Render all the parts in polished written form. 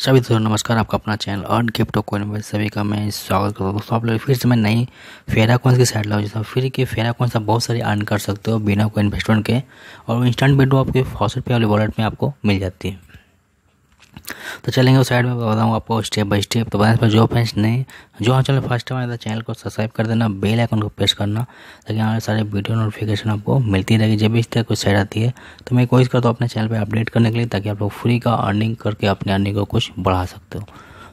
सभी दोस्तों नमस्कार, आपका अपना चैनल अर्न क्रिप्टो कॉइन में सभी का मैं स्वागत करता हूँ। दोस्तों आप लोग फिर से मैं नई फेयरा कॉइन्स की साइड लाऊँ, जिसमें फ्री के फेयरा कॉइन्स आप बहुत सारी अर्न कर सकते हो बिना कोई इन्वेस्टमेंट के, और वो इंस्टेंट विड्रो आपके फॉसेटपे वाले वॉलेट में आपको मिल जाती है। तो चलेंगे उस साइड में, बताऊँ आपको स्टेप बाय स्टेप। तो बनाने पर जो फ्रेंड्स नहीं जो हाँ चलो फर्स्ट टाइम आया था, चैनल को सब्सक्राइब कर देना, बेल आइकन को प्रेस करना ताकि हमारे सारे वीडियो नोटिफिकेशन आपको मिलती रहेगी। जब भी इस तरह कोई साइड आती है तो मैं कोशिश करता हूँ अपने चैनल पे अपडेट करने के लिए, ताकि आप लोग फ्री का अर्निंग करके अपने अर्निंग को कुछ बढ़ा सकते हो।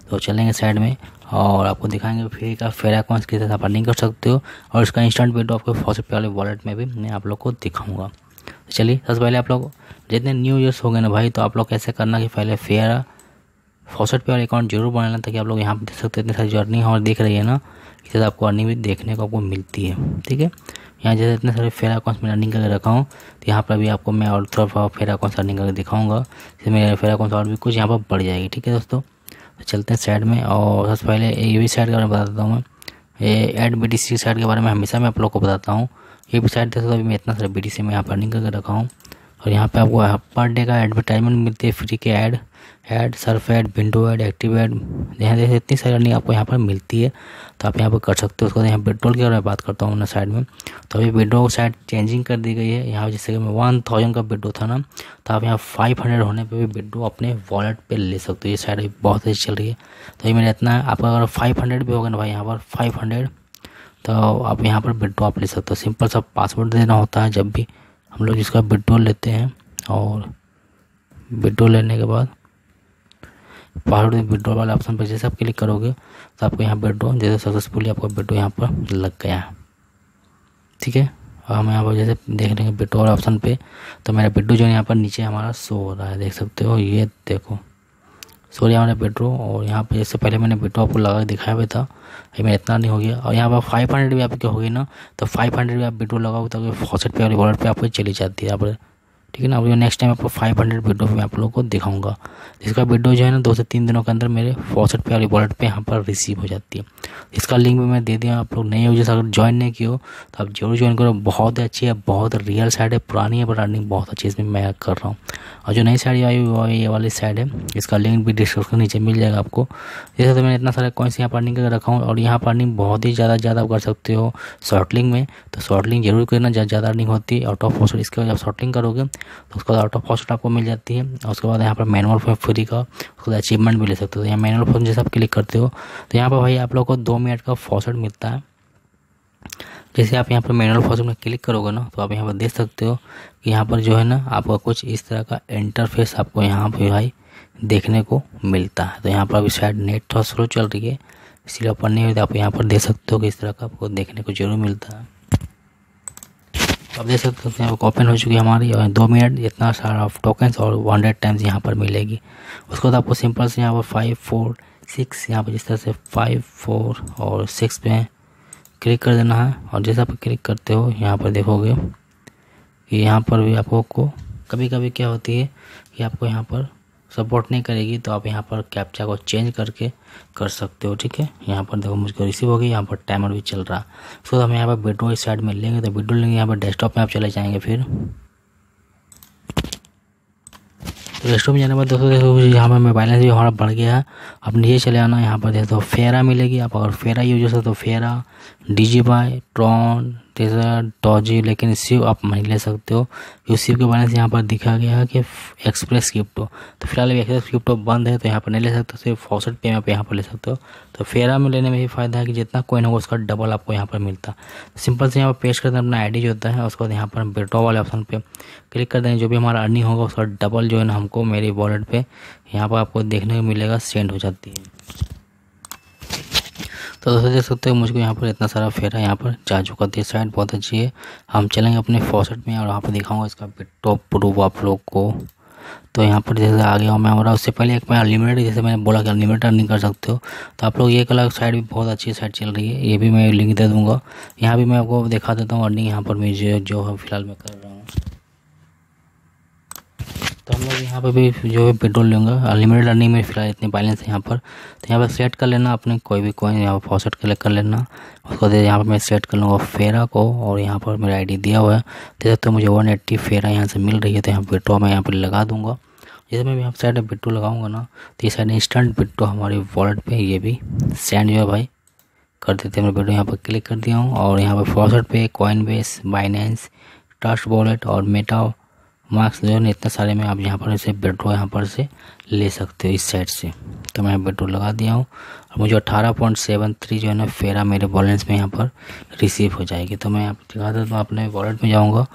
तो चलेंगे साइड में और आपको दिखाएंगे फ्री का फेयरा कॉइन्स के साथ आप अर्निंग कर सकते हो, और इसका इंस्टेंट वीडियो आपको फॉसेटपे वाले वॉलेट में भी मैं आप लोग को दिखाऊँगा। तो चलिए सबसे पहले आप लोग जितने न्यू यूजर्स हो गए ना भाई, तो आप लोग कैसे करना कि पहले फेयरा फॉसेटपे वाला अकाउंट जरूर बनाना, ताकि आप लोग यहाँ पे देख सकते हैं इतनी सारी अर्निंग हमारे देख रही है ना, इससे आपको अर्निंग भी देखने को आपको मिलती है। ठीक है, यहाँ जैसे इतने सारे फेयरा अकाउंट्स में अर्निंग करके रखा हूँ, तो यहाँ पर भी आपको मैं और थोड़ा फेयरा अकाउंट्स अर्निंग करके दिखाऊँगा, जिससे मेरे फेयरा अकाउंट्स और भी कुछ यहाँ पर बढ़ जाएगी। ठीक है दोस्तों, तो चलते हैं साइड में। और सबसे पहले ये भी साइड के बारे में बताता हूँ, ये ad B T C side के बारे में हमेशा मैं आप लोग को बताता हूँ। ये भी साइड देखो, अभी मैं इतना सारा बी टी सी में यहाँ पर अर्निंग करके रखा हूँ, और यहाँ पे आपको पर डे का एडवर्टाइजमेंट मिलती है, फ्री के ad surf ad window ad active ad, यहाँ देखिए इतनी सारी अर्निंग आपको यहाँ पर मिलती है, तो आप यहाँ पर कर सकते हो। उसके बाद यहाँ विड्रॉल की और मैं बात करता हूँ ना साइड में, तो अभी विड्रो साइड चेंजिंग कर दी गई है। यहाँ जैसे कि मैं 1000 का विड्रो था ना, तो आप यहाँ 500 होने पर भी विड्रो अपने वॉलेट पर ले सकते हो। ये साइड अभी बहुत अच्छी चल रही है। तो ये मेरा इतना आपका अगर 500 भी होगा ना भाई, यहाँ पर 500 तो आप यहाँ पर विड्रो आप ले सकते हो। सिंपल सा पासवर्ड देना होता है जब भी हम लोग इसका विड्रो लेते हैं, और विड्रो लेने के बाद पासवर्ड विड्रो वाले ऑप्शन पर जैसे आप क्लिक करोगे तो आपको यहाँ विड्रो जैसे सक्सेसफुली आपका विड्रो यहाँ पर लग गया है। ठीक है, और हम यहाँ पर जैसे देख रहे हैं विड्रो वाले ऑप्शन पे, तो मेरा विड्रो जो है यहाँ पर नीचे हमारा शो हो रहा है, देख सकते हो, ये देखो सॉरी हमारा विड्रो। और यहाँ पर जैसे पहले मैंने विड्रो आपको लगा दिखाया हुआ था, ये मेरा इतना नहीं हो गया। और यहाँ पर 500 भी आपकी होगी ना, तो 500 भी आप विड्रो लगाओ तो फॉसेटपे वाले वॉलेट पर आपको चली जाती है यहाँ पर। ठीक है ना, अभी नेक्स्ट टाइम आपको 500 विड्रो मैं आप लोगों को दिखाऊंगा, जिसका विड्रो जो है ना 2 से 3 दिनों के अंदर मेरे फॉसेटपे वाले वॉलेट पे यहाँ पर रिसीव हो जाती है। इसका लिंक भी मैं दे दिया, आप लोग नए यूजर्स अगर ज्वाइन नहीं किए हो तो आप जरूर ज्वाइन करो। बहुत अच्छी है, बहुत रियल साइड है, पुरानी है पर अर्निंग बहुत अच्छी इसमें मैं कर रहा हूँ। और जो नई साइड आई हुई ये वाली साइड है, इसका लिंक भी डिस्क्रिप्शन नीचे मिल जाएगा आपको। जैसे तो मैंने इतना सारा कॉइन्स यहाँ पर अर्निंग करके रखा हूँ, और यहाँ पर अर्निंग बहुत ही ज़्यादा आप कर सकते हो शॉर्ट लिंक में, तो शॉर्ट लिंक जरूर करना, ज़्यादा अर्निंग होती है। आउट ऑफ फॉसेट इसके बाद आप शॉर्ट लिंक करोगे तो उसके बाद आउट ऑफ फॉसेट आपको मिल जाती है, और उसके बाद यहाँ पर मैनुअल फॉर्म फ्री का उसके बाद अचीवमेंट भी ले सकते हो। यहाँ मैनुअल फॉर्म जैसे आप क्लिक करते हो तो यहाँ पर भाई आप लोग को 2 मिनट का फॉसेट मिलता है। जैसे आप यहाँ पर मैनुअल फॉसेट में क्लिक करोगे ना, तो आप यहाँ पर देख सकते हो कि यहाँ पर जो है ना आपका कुछ इस तरह का इंटरफेस आपको यहाँ पर भाई देखने को मिलता है। तो यहाँ पर अभी शायद नेट थोड़ा स्लो चल रही है, इसलिए ओपन नहीं हुई, तो आप यहाँ पर देख सकते हो कि इस तरह का आपको देखने को जरूर मिलता है। आप देख सकते हैं वो ओपन हो चुकी है हमारी, और 2 मिनट इतना सारा टोकन्स और 100 टाइम्स यहाँ पर मिलेगी। उसको तो आपको सिंपल से यहाँ पर 5 4 6 यहाँ पर जिस तरह से 5 4 और 6 पे क्लिक कर देना है, और जैसे आप क्लिक करते हो यहाँ पर देखोगे कि यहाँ पर भी आपको कभी कभी क्या होती है कि आपको यहाँ पर सपोर्ट नहीं करेगी, तो आप यहाँ पर कैप्चा को चेंज करके कर सकते हो। ठीक है, यहाँ पर देखो मुझको रिसीव होगी, यहाँ पर टाइमर भी चल रहा है। उसको हम यहाँ पर विड्रो इस साइड में लेंगे, तो विड्रो लेंगे यहाँ पर डेस्कटॉप में आप चले जाएंगे। फिर तो डेस्कटॉप में जाने के बाद दोस्तों यहाँ पर बैलेंस भी हमारा बढ़ गया है, आप नीचे चले आना। यहाँ पर देखो फेयरा मिलेगी, आप अगर फेयरा यूजर्स हो तो फेयरा डीजी बाय ट्रॉन टेजर डॉजी, लेकिन सिव आप नहीं ले सकते हो क्योंकि सिव के बैलेंस यहाँ पर दिखा गया है कि एक्सप्रेस क्रिप्टो, तो फिलहाल एक्सप्रेस क्रिप्टो बंद है, तो यहाँ पर नहीं ले सकते, सिर्फ फॉसेट पे आप यहाँ पर ले सकते हो। तो फेयरा में लेने में ही फायदा है कि जितना कोइन होगा उसका डबल आपको यहाँ पर मिलता। सिंपल से यहाँ पर पेश करते हैं अपना आईडी जो होता है, उसके बाद यहाँ पर विड्रॉ वाले ऑप्शन पर क्लिक कर देंगे, जो भी हमारा अर्निंग होगा उसका डबल जो है ना हमको मेरी वॉलेट पर यहाँ पर आपको देखने को मिलेगा, सेंड हो जाती है। तो दोस्तों देख सकते हो मुझको यहाँ पर इतना सारा फेरा यहाँ पर जा चुका था, साइड बहुत अच्छी है। हम चलेंगे अपने फॉसेट में और वहाँ पर दिखाऊंगा इसका विड्रो प्रूफ आप लोग को। तो यहाँ पर जैसे आ गया हूँ मैं, और उससे पहले एक मैं अनलिमिटेड जैसे मैंने बोला कि अनलिमिटेड अर्निंग कर सकते हो, तो आप लोग ये कला साइड भी बहुत अच्छी साइड चल रही है, ये भी मैं लिंक दे दूँगा। यहाँ भी मैं आपको दिखा देता हूँ अर्निंग यहाँ पर मुझे जो है फिलहाल मैं कर रहा हूँ। तो हम लोग यहाँ पर भी जो है विड्रो लेंगे, अनलिमिटेड अर्निंग में फिलहाल इतने बैलेंस है यहाँ पर, तो यहाँ पर सेलेक्ट कर लेना अपने कोई भी कॉइन, यहाँ पर फॉसेट क्लिक कर लेना। उसको देखिए यहाँ पर मैं सेलेक्ट कर लूँगा फेयरा को, और यहाँ पर मेरा आईडी दिया हुआ है, देख सकते हो मुझे 180 फेयरा यहाँ से मिल रही है, तो यहाँ विड्रो मैं यहाँ पर लगा दूँगा। जैसे मैं यहाँ साइड बिट्टो लगाऊंगा ना तो ये साइड इंस्टेंट बिट्टो हमारे वॉलेट पे ये भी सेंड जो है भाई कर देते हैं। मैं बिट्टो यहाँ पर क्लिक कर दिया हूँ और यहाँ पर FaucetPay, Coinbase, Binance, Trust Wallet और मेटा मार्क्स जो है इतने सारे में आप यहाँ पर इसे बिट्टो यहाँ पर से ले सकते हो इस साइड से। तो मैं बिट्टो लगा दिया हूँ और मुझे 18.73 जो है ना फेरा मेरे बैलेंस में यहाँ पर रिसीव हो जाएगी। तो मैं आप दिखा देता हूँ, अपने वॉलेट में जाऊँगा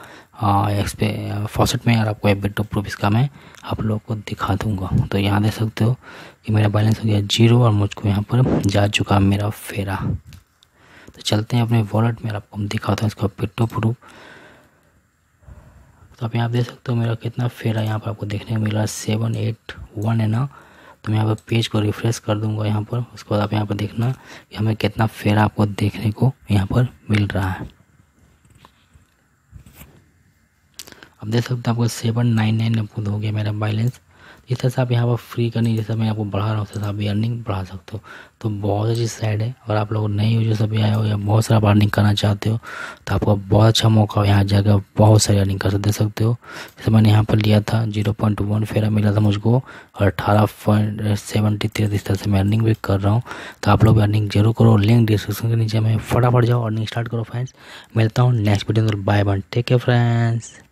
एक्स पे फॉसेट में और आपको एक बिट्टो प्रूफ इसका मैं आप लोगों को दिखा दूंगा। तो यहाँ देख सकते हो कि मेरा बैलेंस हो गया 0 और मुझको यहाँ पर जा चुका मेरा फेरा। तो चलते हैं अपने वॉलेट में, आपको हम दिखाता हूँ इसका बिट्टो प्रूफ। तो आप यहाँ देख सकते हो मेरा कितना फेरा यहाँ पर आपको देखने को मिला 781 है ना। तो मैं यहाँ पर पेज को रिफ्रेश कर दूँगा यहाँ पर, उसके बाद आप यहाँ पर देखना कि हमें कितना फेरा आपको देखने को यहाँ पर मिल रहा है। आप देख सकते हैं आपको 799 आपको हो गया मेरा बैलेंस। इस तरह से आप यहाँ पर फ्री करनी, जैसे मैं आपको बढ़ा रहा हूँ उस तरह से आप अर्निंग बढ़ा सकते हो। तो बहुत अच्छी साइड है और आप लोग नए यूजर सभी आए हो या बहुत सारा अर्निंग करना चाहते हो तो आपको बहुत अच्छा मौका हो, यहाँ जाकर बहुत सारी अर्निंग कर दे सकते हो। जैसे मैंने यहाँ पर लिया था 0.1 फेरा मिला था मुझको और 18.73। इस तरह से मैं अर्निंग भी कर रहा हूँ, तो आप लोग अर्निंग जरूर करो। लिंक डिस्क्रिप्शन के नीचे में फटाफट जाओ, अर्निंग स्टार्ट करो फ्रेंड्स। मिलता हूँ नेक्स्ट वीडियो में, bye bye, take care friends.